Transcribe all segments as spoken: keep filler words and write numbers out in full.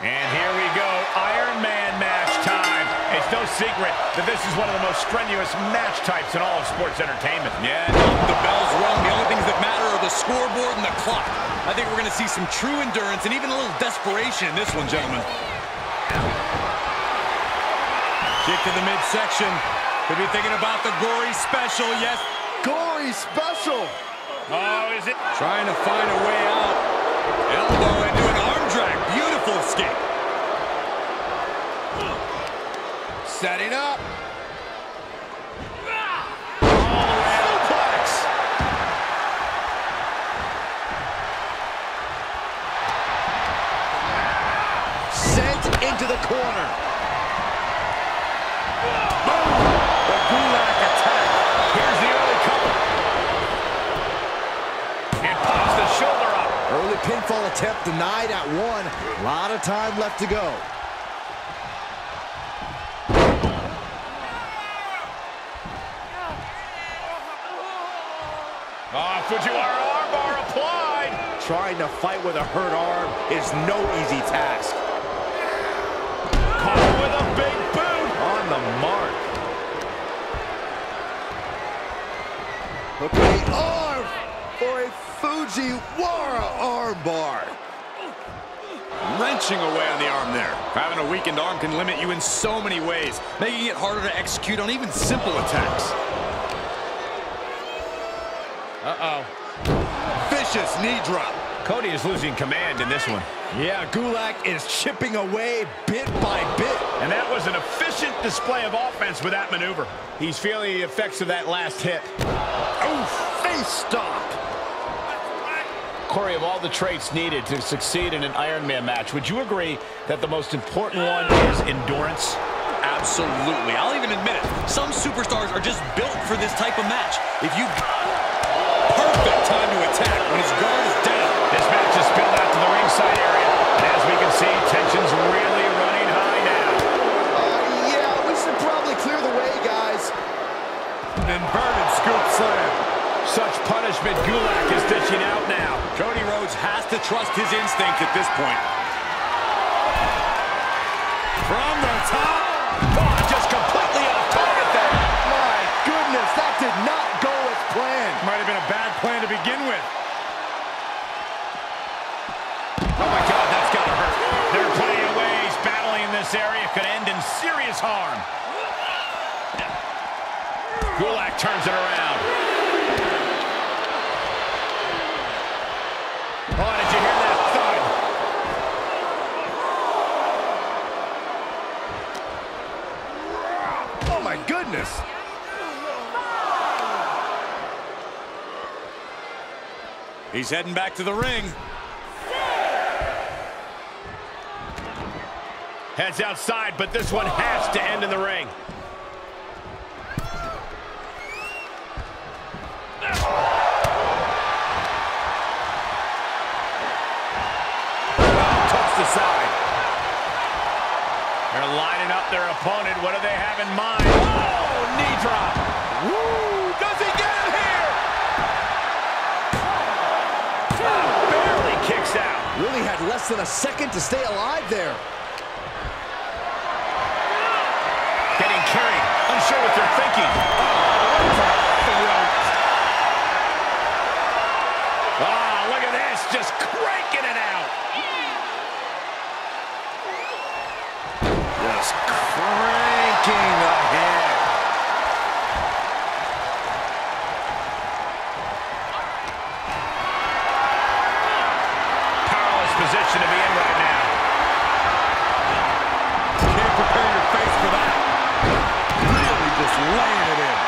And here we go, Iron Man match time. It's no secret that this is one of the most strenuous match types in all of sports entertainment. Yeah, no, the bell's rung. The only things that matter are the scoreboard and the clock. I think we're going to see some true endurance and even a little desperation in this one, gentlemen. Kick to the midsection. Could be thinking about the gory special, yes. Gory special. Oh, is it? Trying to find a way out. Elbow into an arm drag. Beautiful escape. Setting up. Oh, suplex. Sent into the corner. Boom! The Gulak attack. Here's the early cover. And pops the shoulder up. Early pinfall attempt denied at one. A lot of time left to go. Ah, oh, Fujiwara armbar applied. Trying to fight with a hurt arm is no easy task. Caught with a big boot. On the mark. Look at the arm for a Fujiwara armbar. Wrenching away on the arm there. Having a weakened arm can limit you in so many ways, making it harder to execute on even simple attacks. Uh-oh. Vicious knee drop. Cody is losing command in this one. Yeah, Gulak is chipping away bit by bit. And that was an efficient display of offense with that maneuver. He's feeling the effects of that last hit. Oh, face stop. Corey, of all the traits needed to succeed in an Iron Man match, would you agree that the most important one is endurance? Absolutely. I'll even admit it. Some superstars are just built for this type of match. If you... Perfect time to attack when his guard is down. This match is spilled out to the ringside area. And as we can see, tension's really running high now. Uh, yeah, we should probably clear the way, guys. An inverted scoop slam. Such punishment Gulak is dishing out now. Cody Rhodes has to trust his instinct at this point. From the top. Oh, just completely off target there. My goodness, that did not go as planned. Might have been a bad plan to begin with. Oh my God, that's gotta hurt. There are plenty of ways battling in this area could end in serious harm. Gulak turns it around. Oh, did you hear that thud? Oh my goodness. He's heading back to the ring. Heads outside, but this one has to end in the ring. Tossed aside. They're lining up their opponent. What do they have in mind? Oh, knee drop. Woo! Does he get it here? Kicks out. Really had less than a second to stay alive there. Getting carried. Unsure what they're thinking. Oh, oh, look at this. Just cranking it out. Just cranking ahead. Position to be in right now. Can't prepare your face for that. Really just laying it in.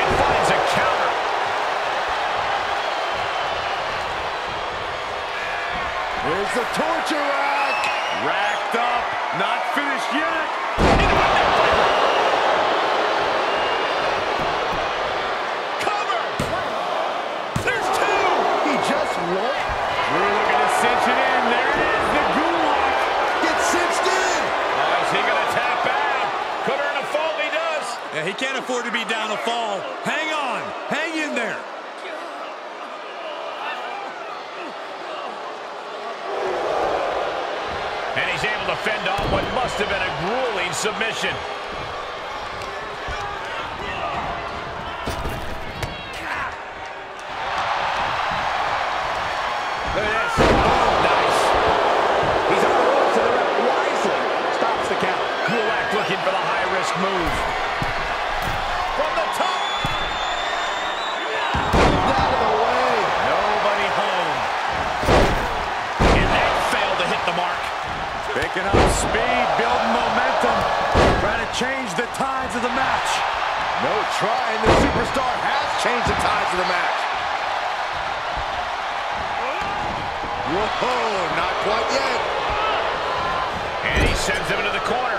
And finds a counter. Here's the torture rack. Racked up. Not finished yet. Cover. There's two. He just won. Drew looking to cinch it in. There it is, the Gulak. Gets cinched in. Oh, is he going to tap out? Could earn a fall, he does. Yeah, he can't afford to be down a fall. Hang on. Hang in there. able to fend off what must have been a grueling submission. Look at this. Oh, nice. He's on the rope to the right wisely. Stops the count. Gulak looking for the high-risk move. From the top. Out of the way. Nobody home. And that failed to hit the mark. Picking up speed, building momentum. Trying to change the tides of the match. No trying. The superstar has changed the tides of the match. Whoa, not quite yet. And he sends him into the corner.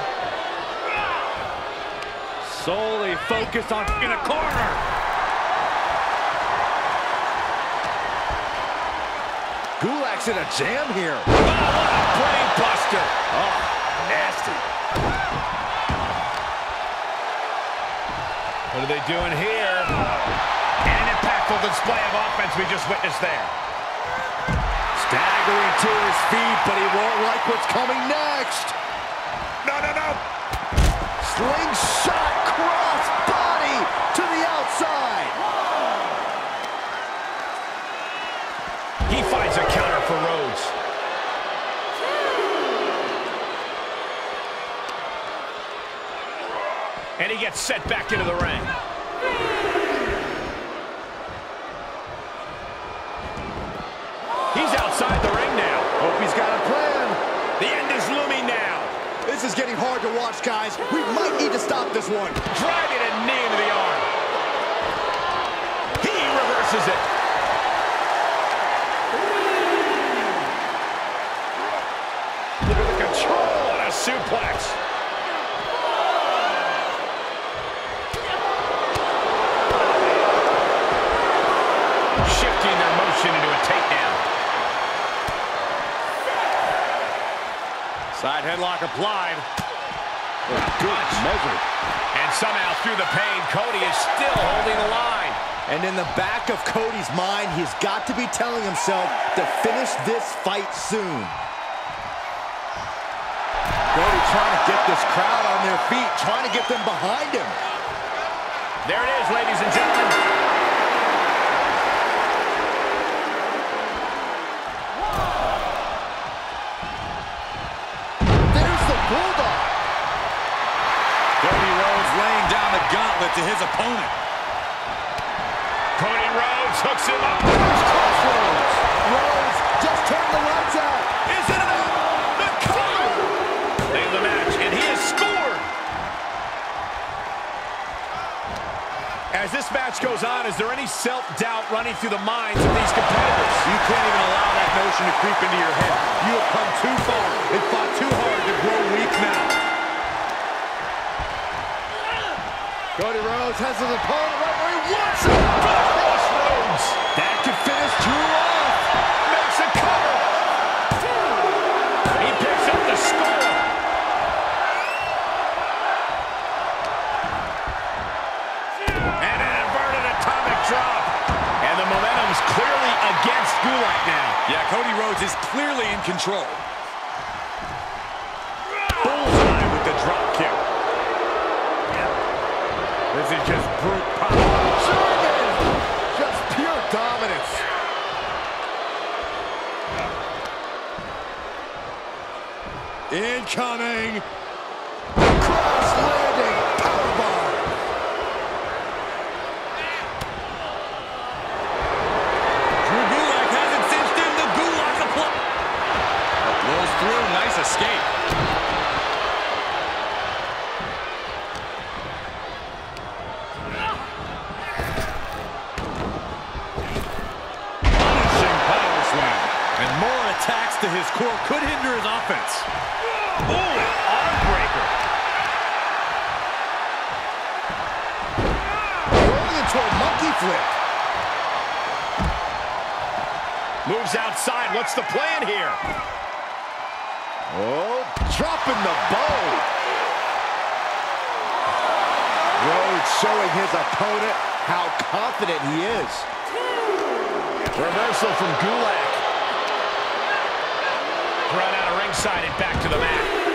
Solely focused on in a corner. Gulak's in a jam here. Oh, what a brain buster. Oh, nasty. What are they doing here? And an impactful display of offense we just witnessed there. Staggering to his feet, but he won't like what's coming next. No, no, no. Slingshot cross body to the outside. Whoa. He finds a counter for Rhodes. Two. And he gets set back into the ring. He's outside the ring now. Hope he's got a plan. The end is looming now. This is getting hard to watch, guys. We might need to stop this one. Driving a knee into the arm. He reverses it. Look at the control and a suplex. Shifting their motion into a takedown. Side headlock applied. Oh, good measure. And somehow through the pain, Cody is still holding the line. And in the back of Cody's mind, he's got to be telling himself to finish this fight soon. Cody trying to get this crowd on their feet, trying to get them behind him. There it is, ladies and gentlemen. Gauntlet to his opponent. Cody Rhodes hooks him up. Crossroads. Rhodes just turned the lights out. Is it enough? The cover. They the match, and he has scored. As this match goes on, is there any self-doubt running through the minds of these competitors? You can't even allow that notion to creep into your head. You have come too far and fought too hard to grow weak now. Cody Rhodes has his opponent right where he wants him. Crossroads. That could finish Drew off. Makes a cover. He picks up the score. And an inverted atomic drop. And the momentum's clearly against Gulak now. Yeah, Cody Rhodes is clearly in control. Bullseye with the drop kick. This is just brute power. Just pure dominance. Incoming. Cross landing. Powerbomb. Drew Gulak has it cinched in. The Gulak applause. Blows through. Nice escape. To his core could hinder his offense. Ooh, an arm breaker. Rolling into a monkey flip. Moves outside. What's the plan here? Oh, dropping the bow. Rhodes showing his opponent how confident he is. Reversal from Gulak. Run out of ringside and back to the mat.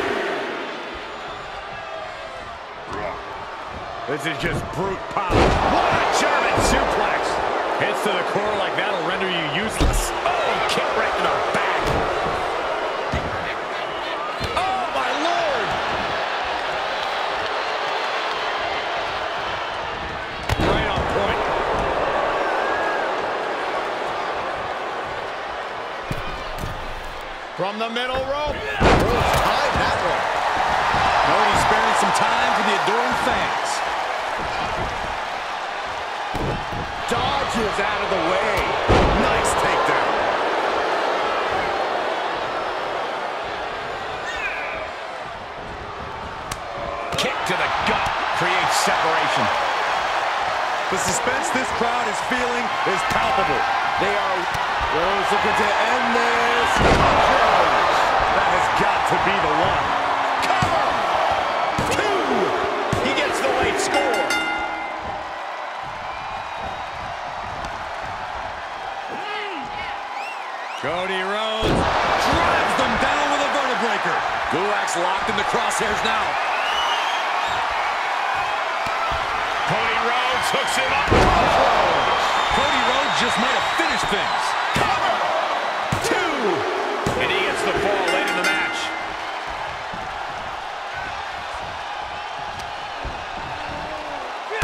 This is just brute power. What a German suplex. Hits to the core like that'll render you useless. Oh, kick right in the back. Oh, my Lord. Right on point. From the middle rope. Rhodes tied that one. Already sparing some time for the adoring fans. Dodges out of the way. Nice takedown. Kick to the gut creates separation. The suspense this crowd is feeling is palpable. They are Rhodes looking to end this. Crossroads. That has got to be the one. Cover. Two. He gets the late score. Cody Rhodes drives them down with a Vertebreaker. Gulak's locked in the crosshairs now. Cody Rhodes hooks him up. Crossroads. Cody Rhodes just might have finished things. Cover. Two. And he gets the fall late in the match.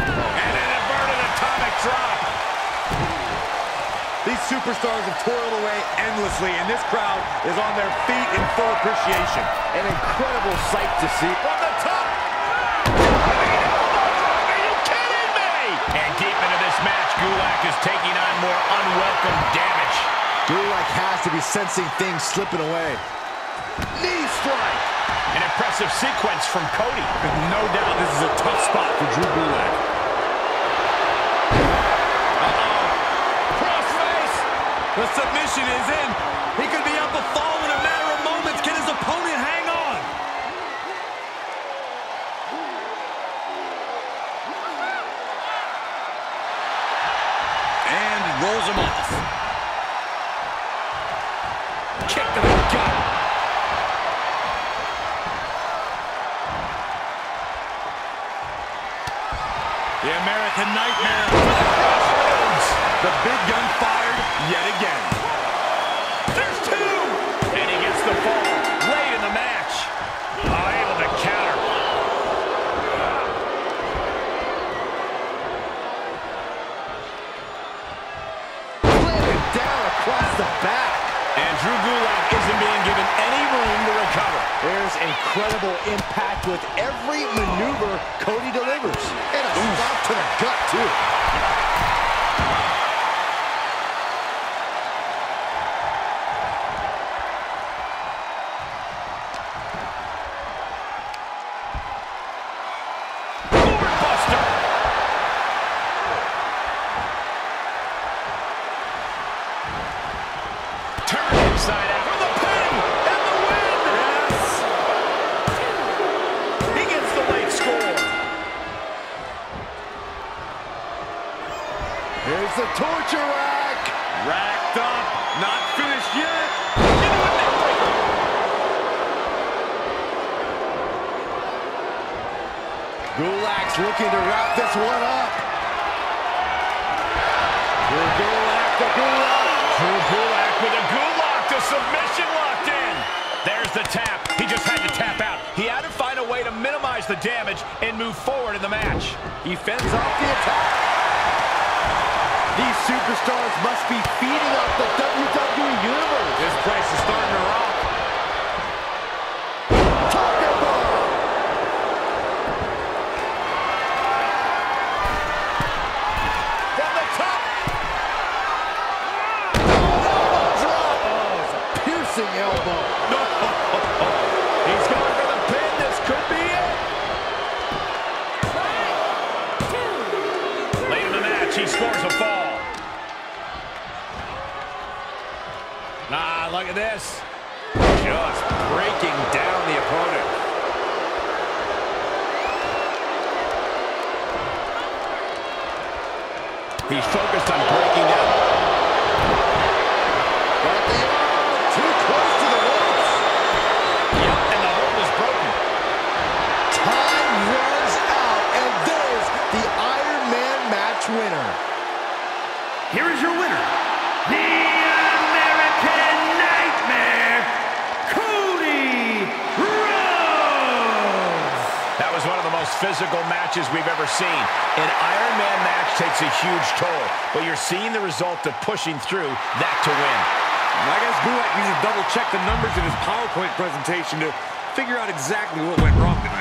And an inverted atomic drop. These superstars have toiled away endlessly, and this crowd is on their feet in full appreciation. An incredible sight to see. From the top! Are you kidding me? And deep into this match, Gulak is taking on more unwelcome damage. Gulak has to be sensing things slipping away. Knee strike! An impressive sequence from Cody. But no doubt this is a tough spot for Drew Gulak. The submission is in. He could be up a fall in a matter of moments. Can his opponent hang on? And rolls him off. Kick to the gut. The American Nightmare. Crossroads. The big gun fired. Yet again. There's two! And he gets the fall late in the match. Oh, able to counter. Planted down across the back. And Drew Gulak isn't being given any room to recover. There's incredible impact with every maneuver Cody delivers. And a Ooh. Stop to the gut, too. Here's the torture rack. Racked up. Not finished yet. Into a neck breaker. Gulak's looking to wrap this one up. Drew Gulak to Gulak. Drew Gulak with a Gulak to submission locked in. There's the tap. He just had to tap out. He had to find a way to minimize the damage and move forward in the match. He fends off the attack. These superstars must be feeding off the W W E Universe. This place is starting to rock. Talking about it. From the top. Oh, elbow drop. Oh, it's a piercing elbow. No. He's going for the pin. This could be it. Right. Late in the match, he scores a fall. Look at this. Just breaking down the opponent. He's focused on breaking down. But they are too close to the ropes. Yep, and the hold is broken. Time runs out, and there's physical matches we've ever seen. An Iron Man match takes a huge toll, but you're seeing the result of pushing through that to win. I guess Gulak needs to double check the numbers in his PowerPoint presentation to figure out exactly what went wrong tonight.